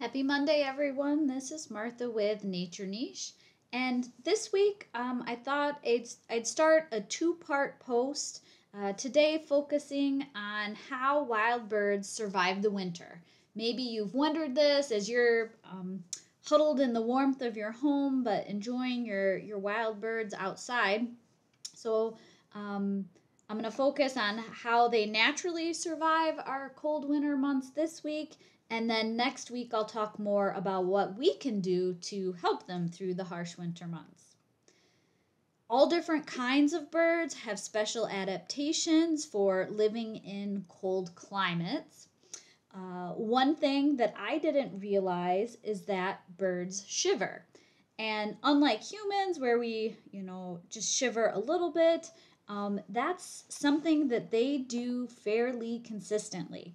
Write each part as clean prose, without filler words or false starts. Happy Monday, everyone. This is Martha with Nature Niche. And this week, I thought I'd start a two-part post today focusing on how wild birds survive the winter. Maybe you've wondered this as you're huddled in the warmth of your home, but enjoying your wild birds outside. So I'm going to focus on how they naturally survive our cold winter months this week. And then next week, I'll talk more about what we can do to help them through the harsh winter months. All different kinds of birds have special adaptations for living in cold climates. One thing that I didn't realize is that birds shiver. And unlike humans, where we, just shiver a little bit, that's something that they do fairly consistently.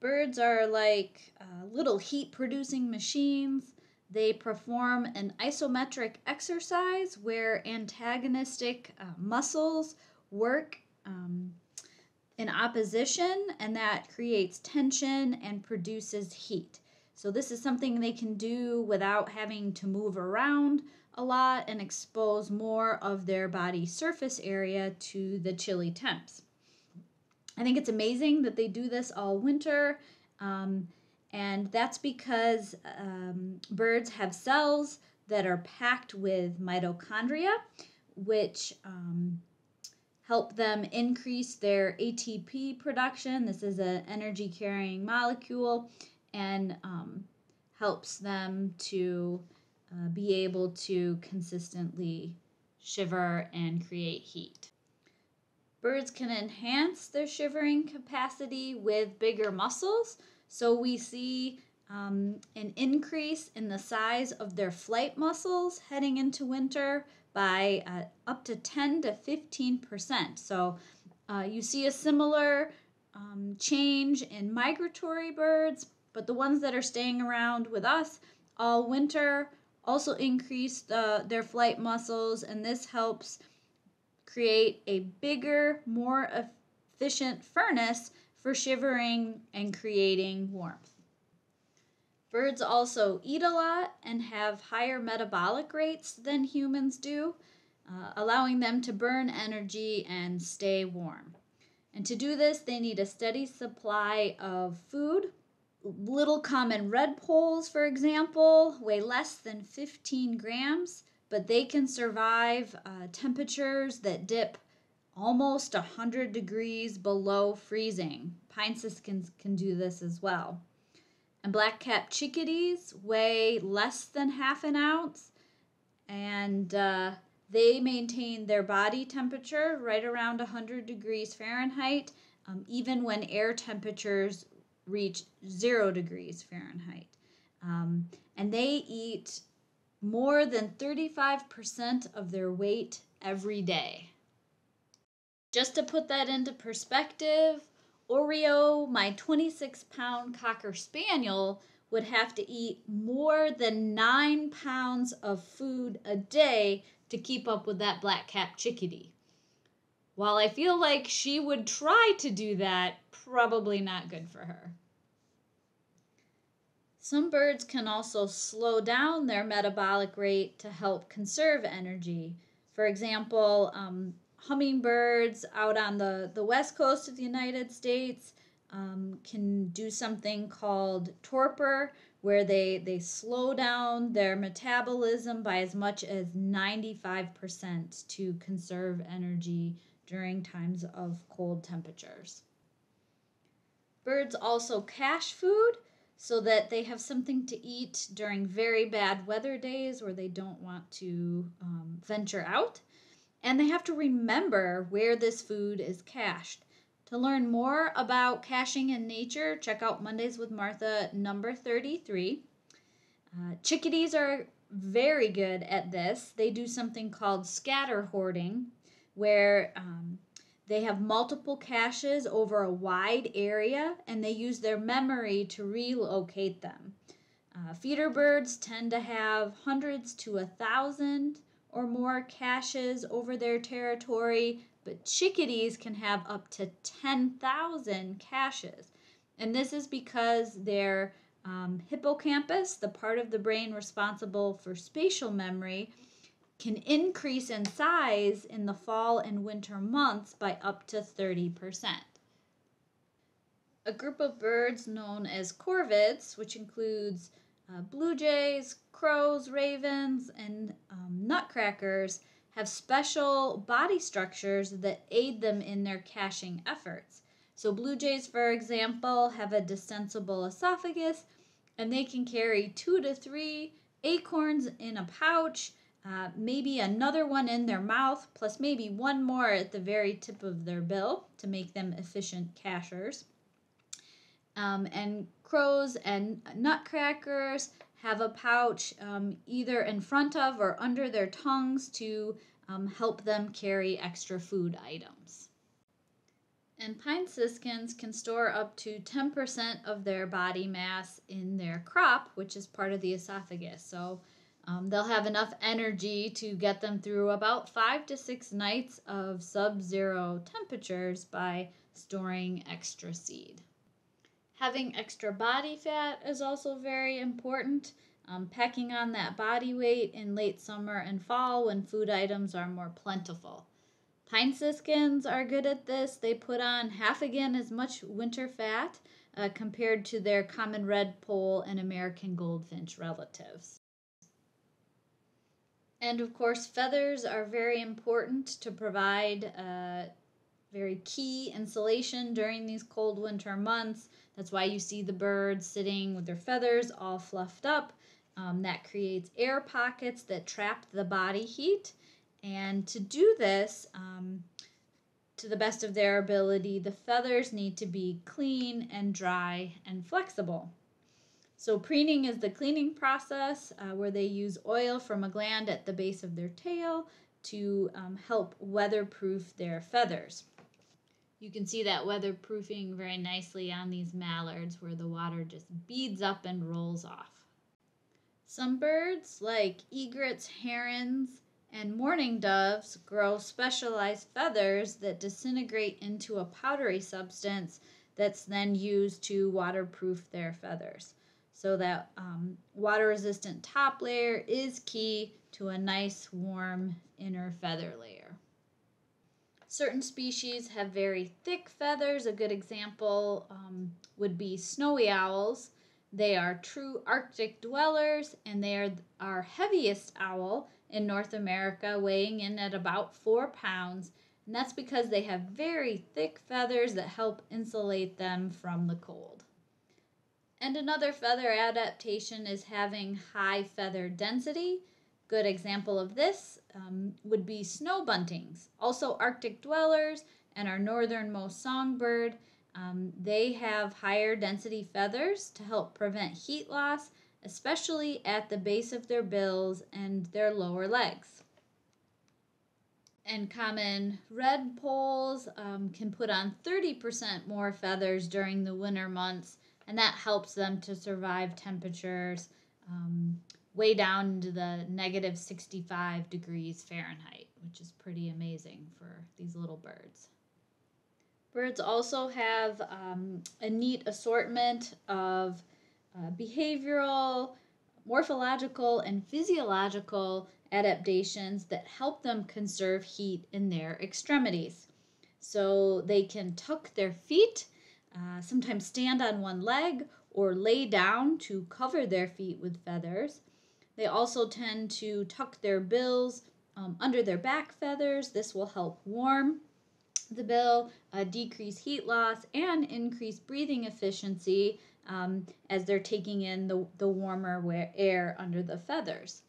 Birds are like little heat-producing machines. They perform an isometric exercise where antagonistic muscles work in opposition, and that creates tension and produces heat. So this is something they can do without having to move around a lot and expose more of their body surface area to the chilly temps. I think it's amazing that they do this all winter, and that's because birds have cells that are packed with mitochondria, which help them increase their ATP production. This is an energy-carrying molecule and helps them to be able to consistently shiver and create heat. Birds can enhance their shivering capacity with bigger muscles, so we see an increase in the size of their flight muscles heading into winter by up to 10% to 15%. So you see a similar change in migratory birds, but the ones that are staying around with us all winter also increase their flight muscles, and this helps create a bigger, more efficient furnace for shivering and creating warmth. Birds also eat a lot and have higher metabolic rates than humans do, allowing them to burn energy and stay warm. And to do this, they need a steady supply of food. Little common redpolls, for example, weigh less than 15 grams. But they can survive temperatures that dip almost 100 degrees below freezing. Pine siskins can do this as well. And black-capped chickadees weigh less than half an ounce, and they maintain their body temperature right around 100 degrees Fahrenheit, even when air temperatures reach 0 degrees Fahrenheit. And they eat more than 35% of their weight every day. Just to put that into perspective, Oreo, my 26-pound Cocker Spaniel, would have to eat more than 9 pounds of food a day to keep up with that black-capped chickadee. While I feel like she would try to do that, probably not good for her. Some birds can also slow down their metabolic rate to help conserve energy. For example, hummingbirds out on the west coast of the United States can do something called torpor, where they slow down their metabolism by as much as 95% to conserve energy during times of cold temperatures. Birds also cache food, so that they have something to eat during very bad weather days where they don't want to venture out. And they have to remember where this food is cached. To learn more about caching in nature, check out Mondays with Martha number 33. Chickadees are very good at this. They do something called scatter hoarding, where they have multiple caches over a wide area, and they use their memory to relocate them. Feeder birds tend to have hundreds to 1,000 or more caches over their territory, but chickadees can have up to 10,000 caches. And this is because their hippocampus, the part of the brain responsible for spatial memory, can increase in size in the fall and winter months by up to 30%. A group of birds known as corvids, which includes blue jays, crows, ravens, and nutcrackers, have special body structures that aid them in their caching efforts. So blue jays, for example, have a distensible esophagus, and they can carry 2 to 3 acorns in a pouch, maybe another one in their mouth, plus maybe one more at the very tip of their bill to make them efficient cachers. And crows and nutcrackers have a pouch either in front of or under their tongues to help them carry extra food items. And pine siskins can store up to 10% of their body mass in their crop, which is part of the esophagus. So they'll have enough energy to get them through about 5 to 6 nights of sub-zero temperatures by storing extra seed. Having extra body fat is also very important. Packing on that body weight in late summer and fall when food items are more plentiful. Pine siskins are good at this. They put on half again as much winter fat compared to their common redpoll and American goldfinch relatives. And of course, feathers are very important to provide very key insulation during these cold winter months. That's why you see the birds sitting with their feathers all fluffed up. That creates air pockets that trap the body heat. And to do this, to the best of their ability, the feathers need to be clean and dry and flexible. So preening is the cleaning process where they use oil from a gland at the base of their tail to help weatherproof their feathers. You can see that weatherproofing very nicely on these mallards where the water just beads up and rolls off. Some birds like egrets, herons, and mourning doves grow specialized feathers that disintegrate into a powdery substance that's then used to waterproof their feathers. So that water-resistant top layer is key to a nice, warm inner feather layer. Certain species have very thick feathers. A good example would be snowy owls. They are true Arctic dwellers, and they are our heaviest owl in North America, weighing in at about 4 pounds, and that's because they have very thick feathers that help insulate them from the cold. And another feather adaptation is having high feather density. Good example of this would be snow buntings, also Arctic dwellers and our northernmost songbird. They have higher density feathers to help prevent heat loss, especially at the base of their bills and their lower legs. And common redpolls can put on 30% more feathers during the winter months, and that helps them to survive temperatures way down into the negative 65 degrees Fahrenheit, which is pretty amazing for these little birds. Birds also have a neat assortment of behavioral, morphological, and physiological adaptations that help them conserve heat in their extremities. So they can tuck their feet, sometimes stand on one leg, or lay down to cover their feet with feathers. They also tend to tuck their bills under their back feathers. This will help warm the bill, decrease heat loss, and increase breathing efficiency as they're taking in the warmer air under the feathers.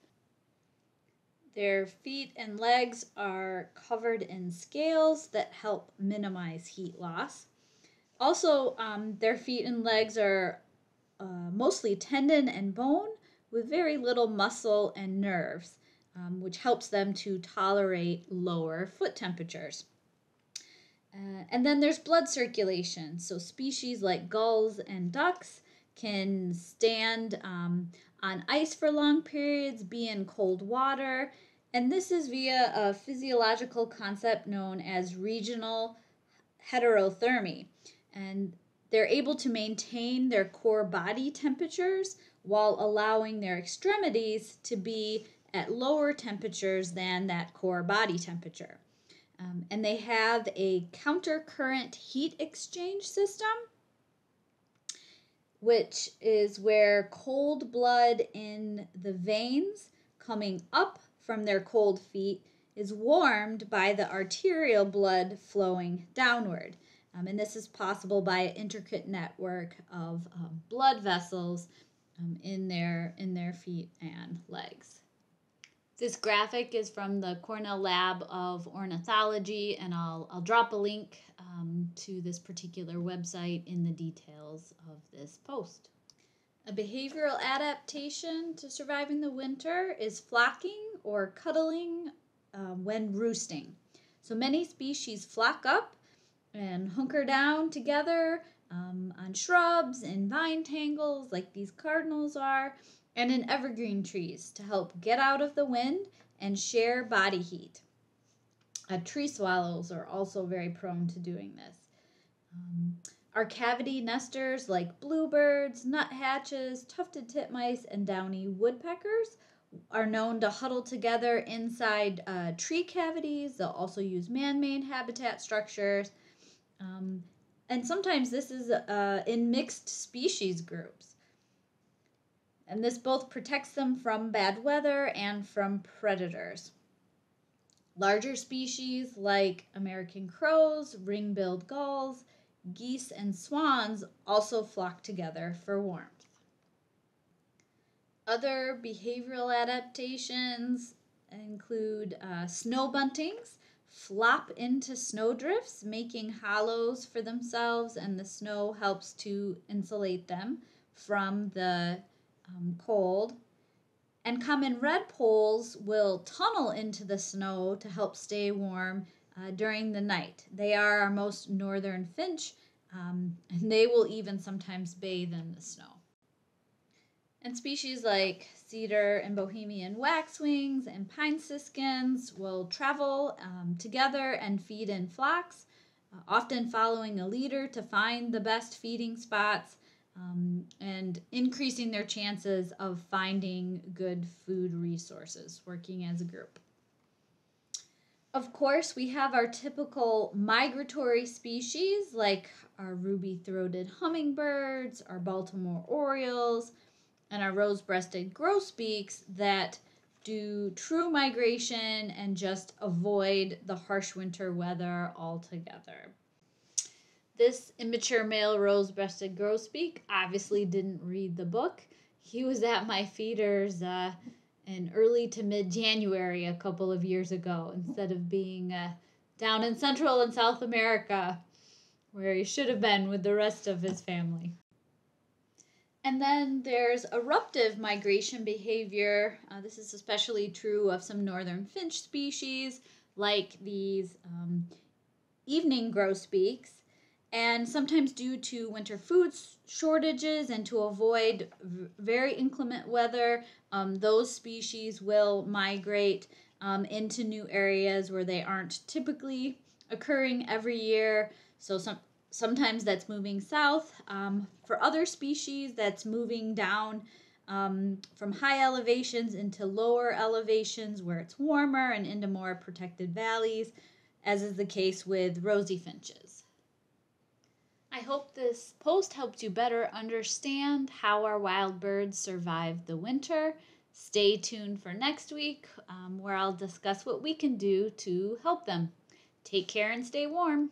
Their feet and legs are covered in scales that help minimize heat loss. Also, their feet and legs are mostly tendon and bone with very little muscle and nerves, which helps them to tolerate lower foot temperatures. And then there's blood circulation. So species like gulls and ducks can stand on ice for long periods, be in cold water, and this is via a physiological concept known as regional heterothermy. And They're able to maintain their core body temperatures while allowing their extremities to be at lower temperatures than that core body temperature. And they have a countercurrent heat exchange system, which is where cold blood in the veins coming up from their cold feet is warmed by the arterial blood flowing downward. And this is possible by an intricate network of blood vessels in their feet and legs. This graphic is from the Cornell Lab of Ornithology, and I'll drop a link to this particular website in the details of this post. A behavioral adaptation to surviving the winter is flocking or cuddling when roosting. So many species flock up and hunker down together on shrubs and vine tangles like these cardinals are, and in evergreen trees to help get out of the wind and share body heat. Tree swallows are also very prone to doing this. Our cavity nesters like bluebirds, nuthatches, tufted titmice, and downy woodpeckers are known to huddle together inside tree cavities. They'll also use man-made habitat structures. And sometimes this is in mixed species groups. And this both protects them from bad weather and from predators. Larger species like American crows, ring-billed gulls, geese, and swans also flock together for warmth. Other behavioral adaptations include snow buntings flop into snowdrifts, making hollows for themselves, and the snow helps to insulate them from the cold. And common redpolls will tunnel into the snow to help stay warm during the night. They are our most northern finch, and they will even sometimes bathe in the snow. And species like cedar and Bohemian waxwings and pine siskins will travel together and feed in flocks, often following a leader to find the best feeding spots and increasing their chances of finding good food resources, working as a group. Of course, we have our typical migratory species like our ruby-throated hummingbirds, our Baltimore Orioles, and our rose-breasted grosbeaks that do true migration and just avoid the harsh winter weather altogether. This immature male rose-breasted grosbeak obviously didn't read the book. He was at my feeders in early to mid-January a couple of years ago instead of being down in Central and South America where he should have been with the rest of his family. And then there's eruptive migration behavior. This is especially true of some northern finch species like these evening grosbeaks. And sometimes due to winter food shortages and to avoid very inclement weather, those species will migrate into new areas where they aren't typically occurring every year. So sometimes that's moving south. For other species, that's moving down from high elevations into lower elevations where it's warmer and into more protected valleys, as is the case with rosy finches. I hope this post helped you better understand how our wild birds survive the winter. Stay tuned for next week, where I'll discuss what we can do to help them. Take care and stay warm.